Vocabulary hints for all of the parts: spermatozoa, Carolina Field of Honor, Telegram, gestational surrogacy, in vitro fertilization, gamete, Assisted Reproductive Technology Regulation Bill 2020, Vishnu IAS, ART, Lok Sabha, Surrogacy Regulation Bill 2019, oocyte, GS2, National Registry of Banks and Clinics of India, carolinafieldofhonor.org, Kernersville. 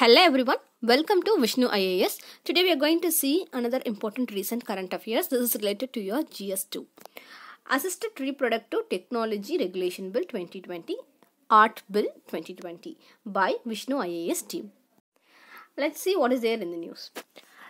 Hello everyone, welcome to Vishnu IAS. Today we are going to see another important recent current affairs. This is related to your GS2. Assisted Reproductive Technology Regulation Bill 2020, ART Bill 2020 by Vishnu IAS team. Let's see what is there in the news.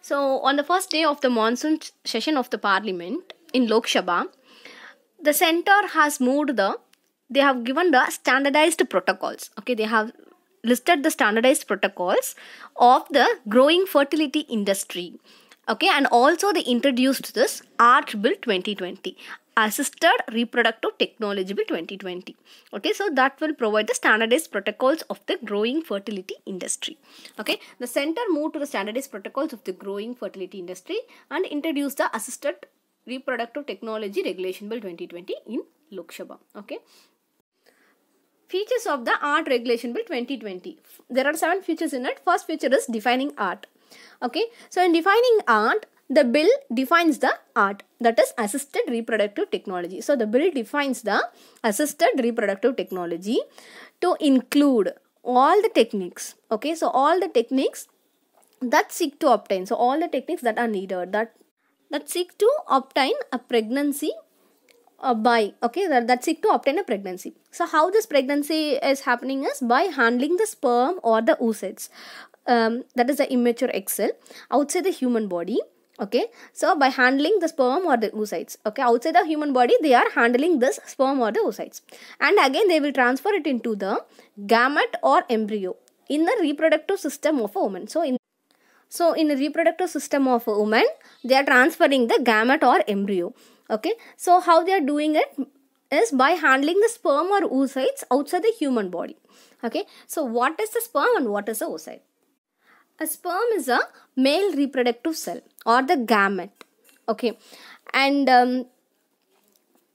So on the first day of the monsoon session of the parliament in Lok Sabha, the centre has moved they have given the standardized protocols. Okay, they have listed the standardized protocols of the growing fertility industry. Okay, and also they introduced this ART Bill 2020, Assisted Reproductive Technology Bill 2020. Okay, so that will provide the standardized protocols of the growing fertility industry. Okay, the center moved to the standardized protocols of the growing fertility industry and introduced the Assisted Reproductive Technology Regulation Bill 2020 in Lok Sabha. Okay. Features of the ART Regulation Bill 2020. There are 7 features in it. First feature is defining ART. Okay, so in defining ART, the bill defines the ART, that is Assisted Reproductive Technology. So the bill defines the Assisted Reproductive Technology to include all the techniques. Okay, so all the techniques that seek to obtain, so all the techniques that are needed, that seek to obtain a pregnancy by. So how this pregnancy is happening is by handling the sperm or the oocytes, that is the immature egg cell, outside the human body. Okay, so by handling the sperm or the oocytes, okay, outside the human body, they are handling this sperm or the oocytes, and again they will transfer it into the gamete or embryo in the reproductive system of a woman. So in the reproductive system of a woman, they are transferring the gamete or embryo. Okay, so how they are doing it is by handling the sperm or oocytes outside the human body. Okay, so what is the sperm and what is the oocyte? A sperm is a male reproductive cell or the gamete. Okay, and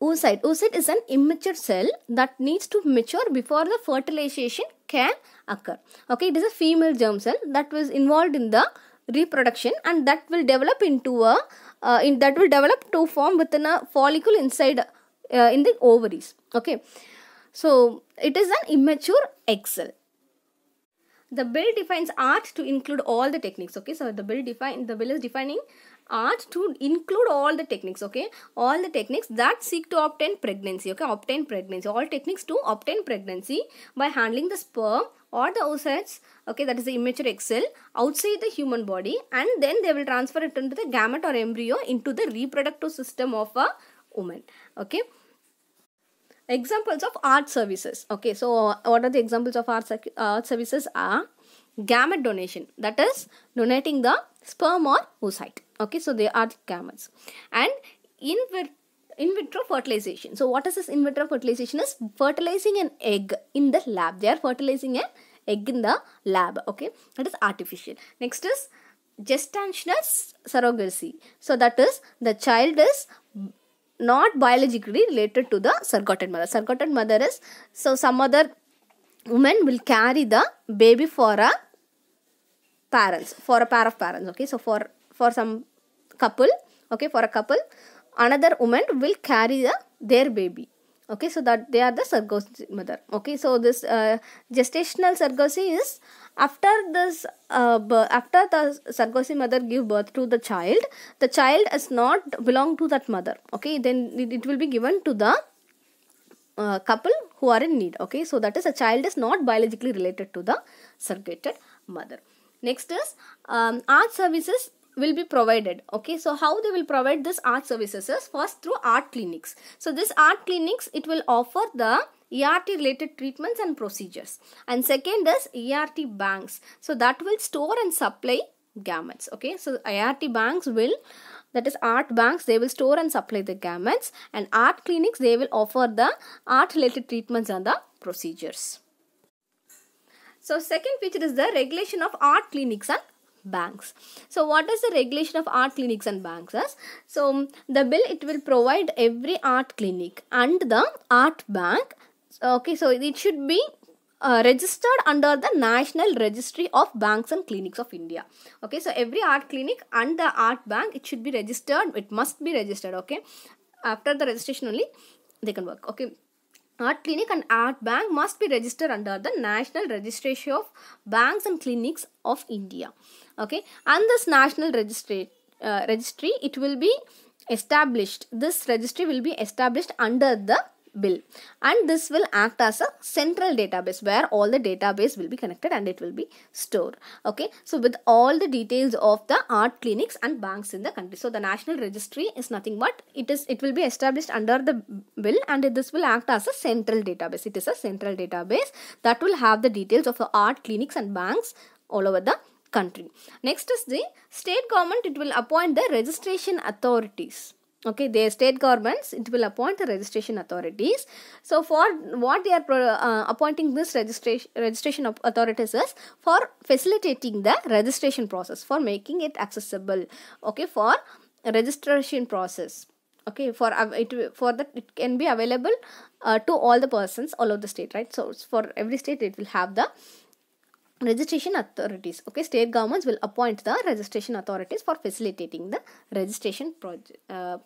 oocyte is an immature cell that needs to mature before the fertilization can occur. Okay, it is a female germ cell that was involved in the reproduction, and that will develop into a to form within a follicle inside in the ovaries. Okay, so it is an immature egg cell. The bill defines ART to include all the techniques. Okay, so the bill is defining ART to include all the techniques. Okay, all the techniques that seek to obtain pregnancy. Okay, all techniques to obtain pregnancy by handling the sperm or the oocytes, okay, that is the immature egg cell, outside the human body, and then they will transfer it into the gamete or embryo into the reproductive system of a woman. Okay, examples of ART services. Okay, so what are the examples of ART services are gamete donation, that is donating the sperm or oocyte. Okay, so they are gametes, and in vitro fertilization. So what is this in vitro fertilization? Is fertilizing an egg in the lab. They are fertilizing an egg in the lab. Okay, that is artificial. Next is gestational surrogacy. So that is the child is not biologically related to the surrogate mother. Surrogate mother is, so some other woman will carry the baby for a parents, for a pair of parents. Okay, so for some couple, okay, for a couple, another woman will carry their baby. Okay, so that they are the surrogate mother. Okay, so this gestational surrogacy is after the surrogacy mother give birth to the child. The child is not belong to that mother. Okay, then it will be given to the couple who are in need. Okay, so that is a child is not biologically related to the surrogate mother. Next is ART services will be provided. Okay, so how they will provide this ART services is first through ART clinics. So this ART clinics, it will offer the ART related treatments and procedures. And second is ART banks. So that will store and supply gametes. Okay, so ART banks will, that is ART banks, they will store and supply the gametes, and ART clinics, they will offer the ART related treatments and the procedures. So second feature is the regulation of ART clinics and banks. So what is the regulation of ART clinics and banks? So the bill, it will provide every ART clinic and the ART bank. Okay, so it should be registered under the National Registry of Banks and Clinics of India. Okay, so every ART clinic and the ART bank, it should be registered. It must be registered. Okay, after the registration only they can work. Okay, ART clinic and ART bank must be registered under the National Registry of Banks and Clinics of India. Okay, and this National Registry, it will be established. This registry will be established under the bill, and this will act as a central database where all the database will be connected and it will be stored. Okay, so with all the details of the ART clinics and banks in the country. So the National Registry is nothing but it will be established under the bill, and this will act as a central database. It is a central database that will have the details of the ART clinics and banks all over the country. Next is the state government. It will appoint the registration authorities. Okay, the state governments, it will appoint the registration authorities. So for what they are appointing this registration of authorities is for facilitating the registration process, for making it accessible. Okay, for registration process. Okay, it can be available to all the persons all over the state, right? So for every state it will have the registration authorities. Okay, state governments will appoint the registration authorities for facilitating the registration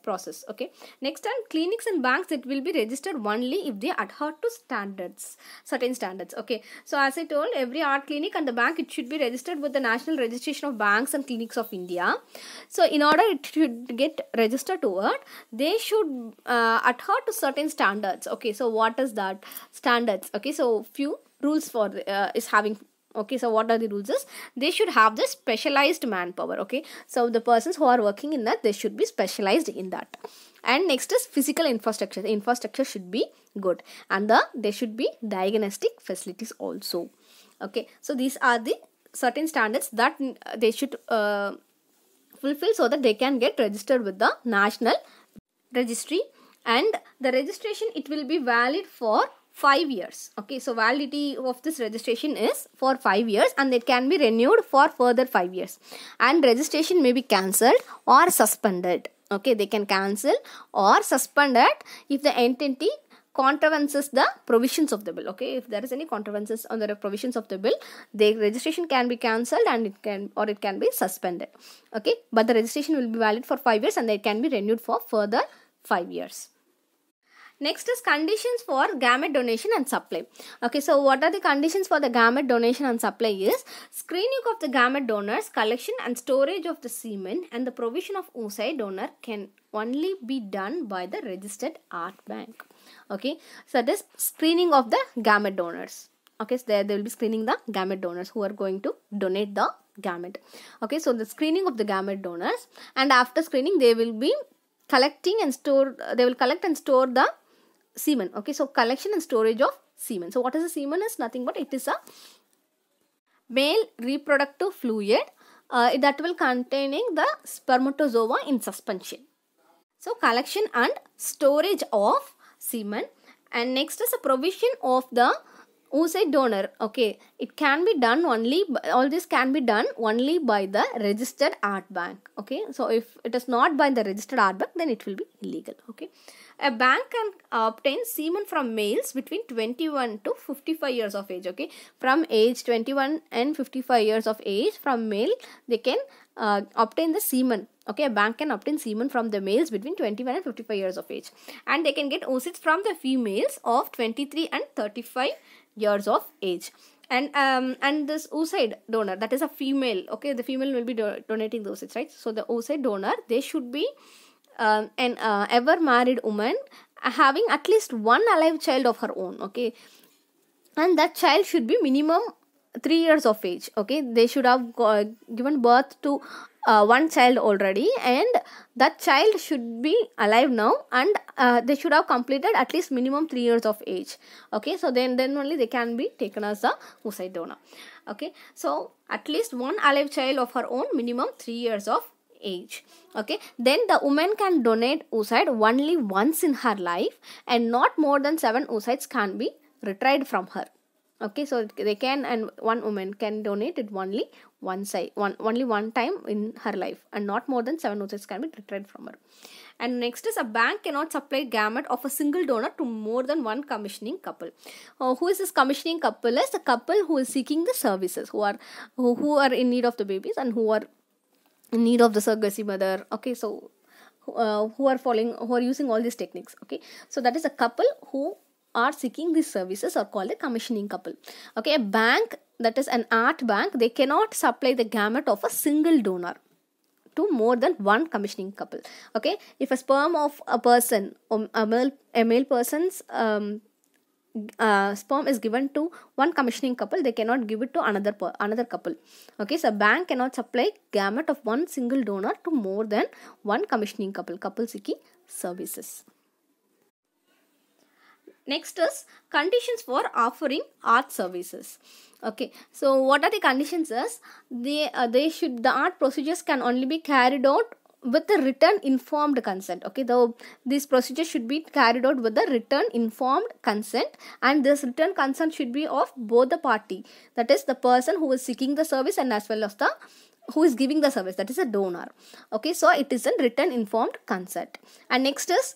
process. Okay, next time clinics and banks, it will be registered only if they adhere to certain standards. Okay, so as I told, every ART clinic and the bank, it should be registered with the National Registration of Banks and Clinics of India. So in order it should get registered toward, they should adhere to certain standards. Okay, so what is that standards? Okay, so few rules for is having. Okay, so what are the rules is they should have the specialized manpower. Okay, so the persons who are working in that, they should be specialized in that. And next is physical infrastructure. The infrastructure should be good, and there should be diagnostic facilities also. Okay, so these are the certain standards that they should fulfill so that they can get registered with the National Registry. And the registration, it will be valid for 5 years. Okay, so validity of this registration is for 5 years, and it can be renewed for further 5 years, and registration may be cancelled or suspended. Okay, they can cancel or suspend it if the entity contravenes the provisions of the bill. Okay, if there is any contraventions on the provisions of the bill, the registration can be cancelled and it can be suspended. Okay, but the registration will be valid for 5 years, and it can be renewed for further 5 years. Next is conditions for gamete donation and supply. Okay, so what are the conditions for the gamete donation and supply is screening of the gamete donors, collection and storage of the semen, and the provision of oocyte donor can only be done by the registered ART bank. Okay, so that is screening of the gamete donors. Okay, so there they will be screening the gamete donors who are going to donate the gamete. Okay, so the screening of the gamete donors, and after screening they will be collect and store the semen. Okay, so collection and storage of semen. So what is a semen is nothing but it is a male reproductive fluid that will containing the spermatozoa in suspension. So collection and storage of semen. And next is a provision of the oocyte donor. Okay, it can be done only by, all this can be done only by the registered ART bank. Okay, so if it is not by the registered ART bank, then it will be illegal. Okay, a bank can obtain semen from males between 21 to 55 years of age. Okay, from age 21 and 55 years of age, from male they can obtain the semen. Okay, a bank can obtain semen from the males between 21 and 55 years of age, and they can get oocytes from the females of 23 and 35 years of age. And this oocyte donor, that is a female. Okay, the female will be donating the oocytes, right? So the oocyte donor, they should be an ever married woman having at least one alive child of her own. Okay, and that child should be minimum 3 years of age. Okay, they should have given birth to one child already, and that child should be alive now, and they should have completed at least minimum 3 years of age. Okay, so then only they can be taken as a oocyte donor. Okay, so at least one alive child of her own, minimum 3 years of age. Okay, then the woman can donate oocyte only once in her life, and not more than 7 oocytes can be retrieved from her. Okay, so they can, and one woman can donate it only one time in her life, and not more than 7 oocytes can be retrieved from her. And next is a bank cannot supply gamete of a single donor to more than one commissioning couple. Who is this commissioning couple? Is the couple who is seeking the services, who are in need of the babies, and who are in need of the surrogacy mother. Okay, so who are using all these techniques. Okay, so that is a couple who are seeking these services are called a commissioning couple. Okay, a bank, that is an ART bank, they cannot supply the gamut of a single donor to more than one commissioning couple. Okay, if a sperm of a person, a male person's sperm is given to one commissioning couple, they cannot give it to another couple. Okay, so a bank cannot supply gamut of one single donor to more than one commissioning couple seeking services. Next is conditions for offering ART services. Okay, so what are the conditions? Is the ART procedures can only be carried out with the written informed consent. Okay, though this procedure should be carried out with the written informed consent, and this written consent should be of both the party, that is the person who is seeking the service and as well as the who is giving the service, that is a donor. Okay, so it is a written informed consent. And next is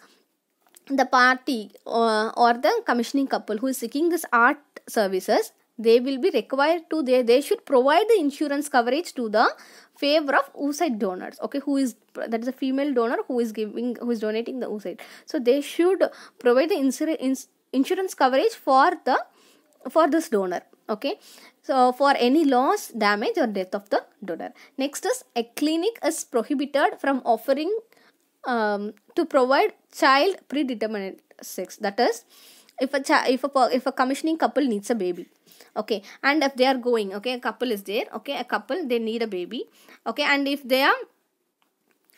the party or the commissioning couple who is seeking this ART services, they will be required to, they should provide the insurance coverage to the favor of oocyte donors. Okay, who is, that is a female donor who is giving, who is donating the oocyte. So they should provide the insurance coverage for this donor. Okay, so for any loss, damage or death of the donor. Next is, a clinic is prohibited from offering to provide child predetermined sex. That is, if a commissioning couple needs a baby, okay, and if they are going, okay, a couple is there, okay, a couple, they need a baby, okay, and if they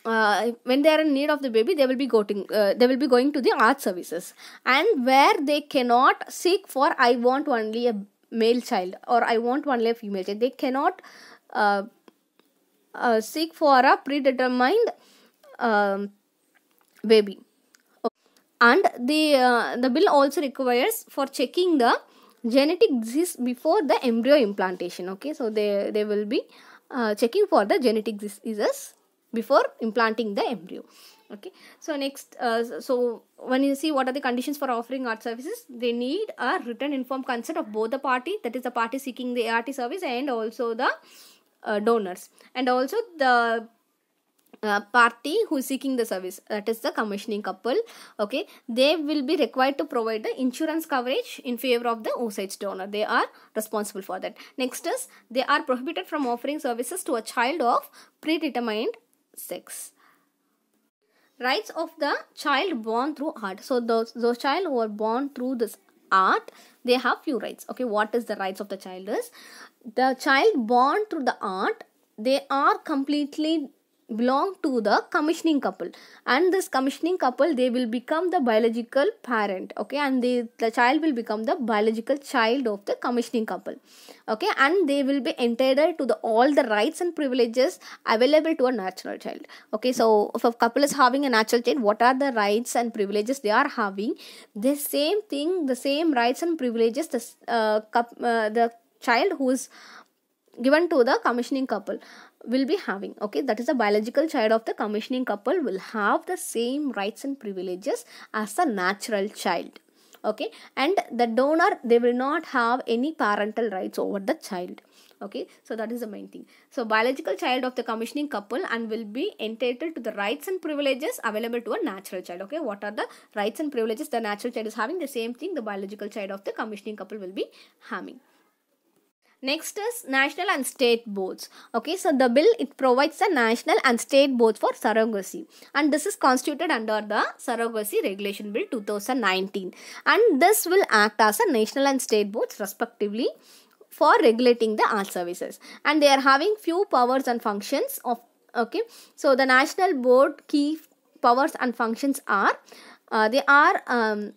are when they are in need of the baby, they will be going to the ART services. And where they cannot seek for I want only a male child or I want only a female child, they cannot seek for a predetermined baby. And the bill also requires for checking the genetic disease before the embryo implantation. Okay, so they will be checking for the genetic diseases before implanting the embryo. Okay, so next, so when you see what are the conditions for offering ART services, they need a written informed consent of both the party, that is the party seeking the ART service and also the donors, and also the party who is seeking the service, that is the commissioning couple. Okay, they will be required to provide the insurance coverage in favor of the oocyte donor. They are responsible for that. Next is, they are prohibited from offering services to a child of predetermined sex. Rights of the child born through ART. So those child who are born through this ART, they have few rights. Okay, what is the rights of the child? Is the child born through the ART, they are completely belong to the commissioning couple, and this commissioning couple, they will become the biological parent. Okay, and the child will become the biological child of the commissioning couple. Okay, and they will be entitled to all the rights and privileges available to a natural child. Okay, so if a couple is having a natural child, what are the rights and privileges they are having? The same thing, the same rights and privileges the child who is given to the commissioning couple will be having. Okay, that is the biological child of the commissioning couple will have the same rights and privileges as the natural child. Okay, and the donor, they will not have any parental rights over the child. Okay, so that is the main thing. So biological child of the commissioning couple and will be entitled to the rights and privileges available to a natural child. Okay, what are the rights and privileges the natural child is having? The same thing the biological child of the commissioning couple will be having. Next is national and state boards. Okay, so the bill, it provides the national and state boards for surrogacy, and this is constituted under the Surrogacy Regulation Bill 2019, and this will act as a national and state boards respectively for regulating the ART services, and they are having few powers and functions of. Okay, so the national board key powers and functions are they are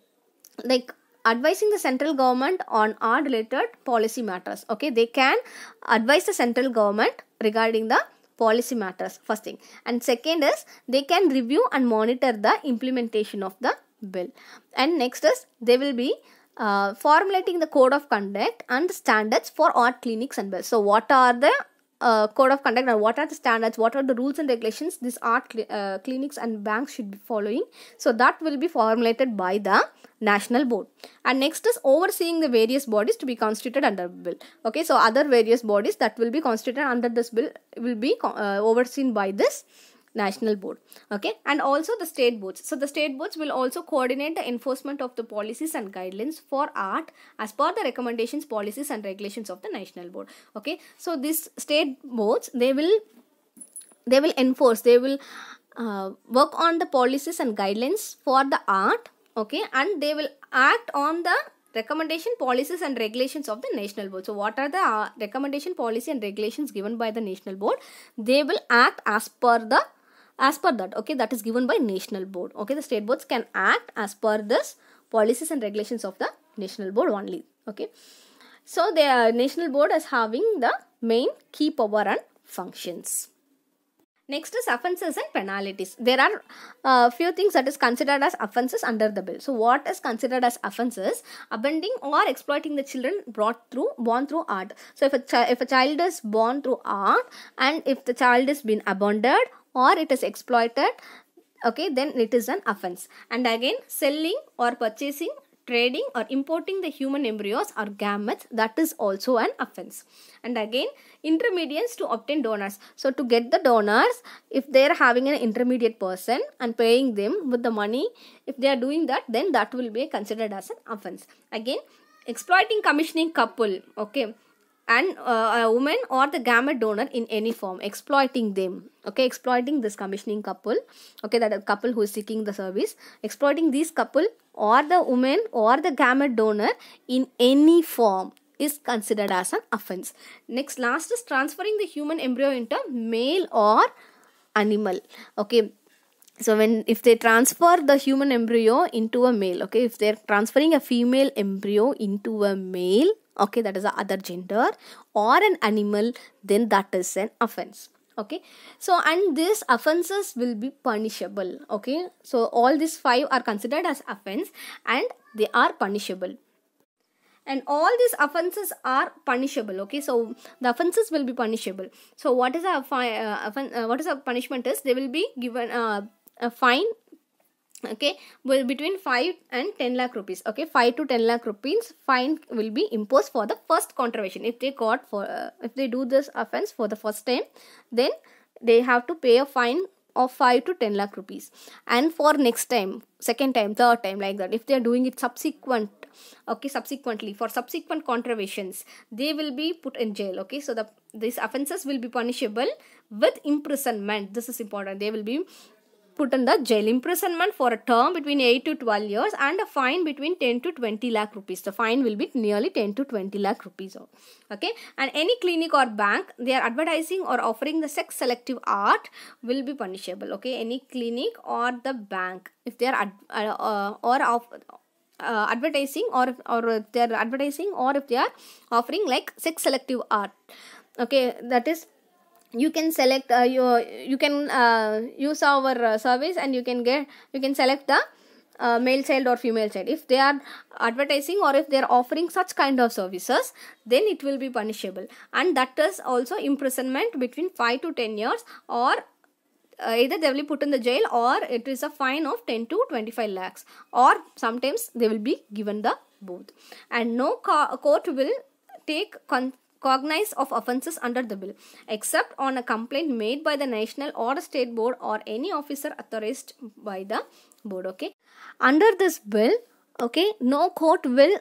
like advising the central government on ART related policy matters. Okay, they can advise the central government regarding the policy matters, first thing. And second is, they can review and monitor the implementation of the bill. And next is, they will be formulating the code of conduct and standards for ART clinics and bills. So what are the code of conduct and what are the standards, what are the rules and regulations this ART clinics and banks should be following? So that will be formulated by the national board. And next is overseeing the various bodies to be constituted under the bill. Okay, so other various bodies that will be constituted under this bill will be overseen by this national board, okay, and also the state boards. So the state boards will also coordinate the enforcement of the policies and guidelines for ART as per the recommendations, policies and regulations of the national board, okay. So these state boards, they will enforce, they will work on the policies and guidelines for the ART, okay, and they will act on the recommendation, policies and regulations of the national board. So what are the recommendation, policy and regulations given by the national board? They will act as per that, okay, that is given by national board, okay. The state boards can act as per this policies and regulations of the national board only, okay. So the national board is having the main key power and functions. Next is offences and penalties. There are few things that is considered as offences under the bill. So what is considered as offences? Abandoning or exploiting the children born through art. So if a child is born through art and if the child is been abandoned or it is exploited, okay, then it is an offence. And again, selling or purchasing, trading or importing the human embryos or gametes, that is also an offense. And again, intermediates to obtain donors. So to get the donors, if they are having an intermediate person and paying them with the money, if they are doing that, then that will be considered as an offense. Again, exploiting commissioning couple, okay, and a woman or the gamete donor in any form, exploiting them, okay, exploiting this commissioning couple, okay, that a couple who is seeking the service, exploiting this couple or the woman or the gamete donor in any form is considered as an offense. Next, last is transferring the human embryo into male or animal, okay. So if they transfer the human embryo into a male, okay, if they are transferring a female embryo into a male, okay, that is the other gender, or an animal, then that is an offense, okay. So and these offenses will be punishable, okay. So all these 5 are considered as offense and they are punishable. And all these offenses are punishable, okay. So the offenses will be punishable. So what is a punishment is, they will be given a fine, okay, well, between 5 and 10 lakh rupees, okay. 5 to 10 lakh rupees fine will be imposed for the first contravention. If they got for if they do this offense for the first time, then they have to pay a fine of 5 to 10 lakh rupees. And for next time, second time, third time, like that, if they are doing it subsequently for subsequent contraventions, they will be put in jail, okay. So these offenses will be punishable with imprisonment. This is important. They will be put in the jail, imprisonment for a term between 8 to 12 years and a fine between 10 to 20 lakh rupees. The fine will be nearly 10 to 20 lakh rupees. Okay. And any clinic or bank, they are advertising or offering the sex selective art will be punishable. Okay. Any clinic or the bank, if they are advertising or if they are offering like sex selective art. Okay. That is, you can select use our service and you can select the male child or female child. If they are advertising or if they are offering such kind of services, then it will be punishable, and that is also imprisonment between 5 to 10 years or either they will be put in the jail or it is a fine of 10 to 25 lakhs or sometimes they will be given the both. And no court will take cognizance of offences under the bill except on a complaint made by the national or state board or any officer authorized by the board, okay. Under this bill, okay, no court will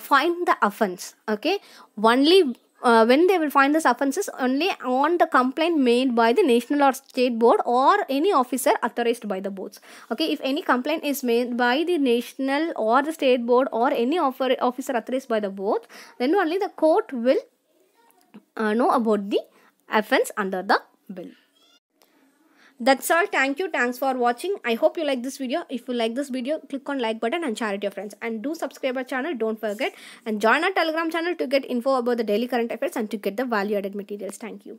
find the offence, okay. Only when they will find this offences only on the complaint made by the national or state board or any officer authorized by the boards, okay. If any complaint is made by the national or the state board or any officer authorized by the board, then only the court will know about the offense under the bill. That's all. Thank you. Thanks for watching. I hope you like this video. If you like this video, click on like button and share it to your friends, and do subscribe our channel, don't forget, and join our Telegram channel to get info about the daily current affairs and to get the value added materials. Thank you.